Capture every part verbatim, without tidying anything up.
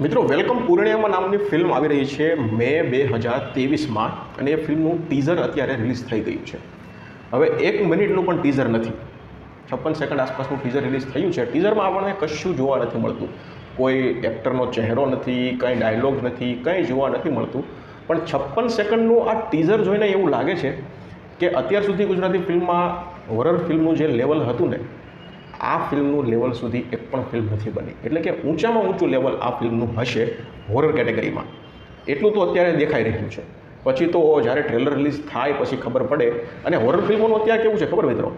मित्रों वेलकम पूर्णिमा नामनी फिल्म आ रही है मे बे हज़ार तेवीस में अने फिल्मनु टीजर अत्यारे रिलीज थी गयु है। हवे एक मिनिटनु टीजर नहीं, छप्पन सेकंड आसपासनु टीजर रिलीज थयुं छे। टीजर में आपणे कशुं जोवा नथी मळतुं, कोई एक्टरनो चेहरो नहीं, कई डायलॉग नहीं, कई जोवा नथी मळतुं, पण छप्पन सेकंडनु आ टीजर जोईने एवुं लागे छे कि अत्यार सुधी गुजराती फिल्म में होरर फिल्मनु जे लेवल हतुं ने आ फिल्मनु लेवल सुधी एक पण फिल्म नहीं बनी। एटले के ऊँचा में ऊँचू लेवल आ फिल्मनु हशे होरर कैटेगरी में, एटलू तो अत्यारे देखाई रह्युं छे। पछी तो ज्यारे ट्रेलर रिलीज थाय पछी खबर पड़े। अने होरर फिल्मोनुं अत्यारे केवुं छे खबर मित्रों,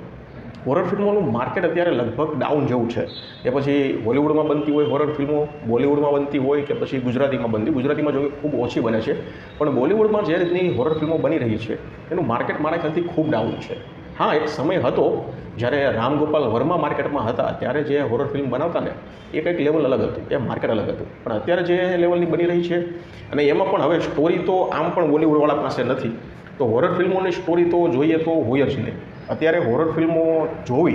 होरर फिल्मोनुं मार्केट अत्यारे लगभग डाउन जेवुं छे। ए पछी हॉलीवूड में बनती होय होरर फिल्मों, बॉलीवूड में बनती होय के पछी गुजराती में बनती, गुजराती में जो खूब ओछी बने छे, पण बॉलीवूड में जे रीतनी होरर फिल्मों बनी रही है एनुं मार्केट मारा ख्यालथी खूब डाउन है। हाँ, एक समय हतो जयरे रामगोपाल वर्मा मार्केट में था त्यारे जे होरर फिल्म बनावता ने एक एक लेवल अलग हतुं, ए मार्केट अलग हतुं, पण अत्यारे जे लेवलनी बनी रही है अने एमां पण हवे स्टोरी तो आम पण बॉलीवूडवाळा पासे नथी, तो होरर फिल्मोनी स्टोरी तो जोईए तो होय ज नहीं। अत्यारे होरर फिल्मों जोवी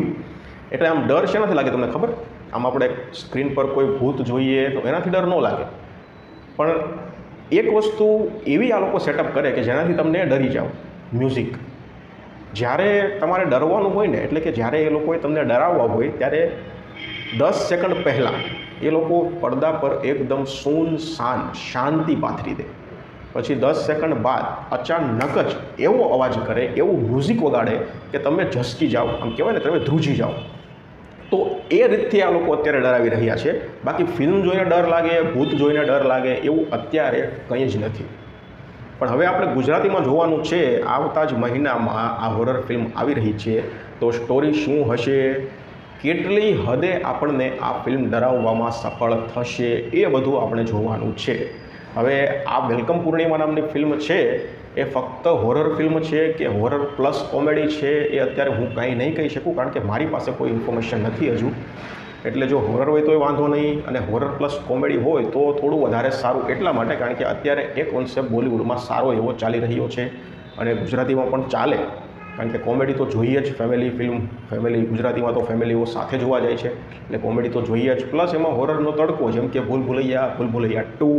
एटले आम डर शे नथी लागे तमने खबर, आम आपणे स्क्रीन पर कोई भूत जोईए तो एनाथी डर न लागे, पण एक वस्तु एवी आ लोको सेटअप करे कि जेनाथी तमने डरी जाओ, म्यूजिक। જ્યારે તમારે ડરવાનું હોય ને, એટલે કે જ્યારે એ લોકોએ તમને ડરાવવા હોય ત્યારે દસ સેકન્ડ પહેલાં એ લોકો પડદા પર એકદમ સૂનસાન શાંતિ પાથરી દે, પછી દસ સેકન્ડ બાદ અચાનક જ એવો અવાજ કરે, એવું મ્યુઝિક વગાડે કે તમે ઝસકી જાઓ, આમ કહેવાય ને તમે ધ્રુજી જાઓ। તો એ રીતથી આ લોકો અત્યારે ડરાવી રહ્યા છે। બાકી ફિલ્મ જોઈને ડર લાગે, ભૂત જોઈને ડર લાગે એવું અત્યારે કંઈ જ નથી। पर हवे आपणे गुजराती में जोवानुं छे, आवता ज महीनामां आ होरर फिल्म आवी रही है, तो स्टोरी शुं हशे, केटली हदे आपणे आ फिल्म डराववामां सफल थशे ए बधुं आपणे जोवानुं छे। हवे आ वेलकम पूर्णिमा नामनी फिल्म है ए फक्त होरर फिल्म है कि होरर प्लस कॉमेडी है ए अत्यारे हूँ कहीं नहीं कही सकूँ, कारण के मारी पासे कोई इन्फॉर्मेशन नहीं हजू। एटले जो होरर होय तो वांधो नहीं, अने होरर प्लस कॉमेडी होय तो थोड़ुं वधारे सारूं, एटला माटे कारण के अत्यारे एक कॉन्सेप्ट बॉलीवूड में सारो एवो चाली रह्यो छे अने गुजराती में पण चाले, कारण के कॉमेडी तो जोईए ज। फेमिली फिल्म, फेमिली गुजराती में तो फेमिलीओ साथे जोवा जाय छे एटले कॉमेडी तो जोईए ज, प्लस एमां होररनो तड़को, जेम के भूल भूलैया, भूल भूलैया टू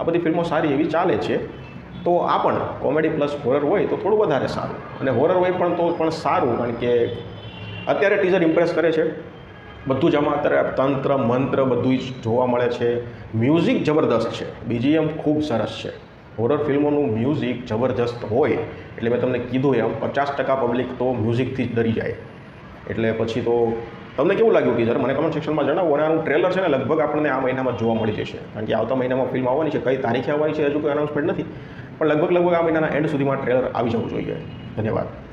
आ बधी फिल्मों सारी एवी चाले छे, तो आ पण कॉमेडी प्लस होरर होय तो थोड़ुं वधारे सारूं, अने होरर होय पण तो पण सारूं, कारण के अत्यारे टीजर इम्प्रेस करे छे। बधुज आम अत्यारे तंत्र मंत्र बधुज जोवा मळे छे, म्यूजिक जबरदस्त है, बीजीएम खूब सरस है, होरर फिल्मों म्यूजिक जबरदस्त होय एटले मैं तमने कीधुं एम पचास टका पब्लिक तो म्यूजिक थी डरी जाए। एटले पछी तो तमने केवुं लाग्युं टीजर मैंने कमेंट सेक्शन में जणावो, अने आनुं ट्रेलर छे ने लगभग आपणे आ महीना में जोवा मळी जशे, कारण के आवता महीना में फिल्म आववानी छे, कई तारीखे आववानी छे हजू कोई अनाउंसमेंट नथी, पण लगभग लगभग आ महीना एंड सुधीमां ट्रेलर आवी जवुं जोईए। धन्यवाद।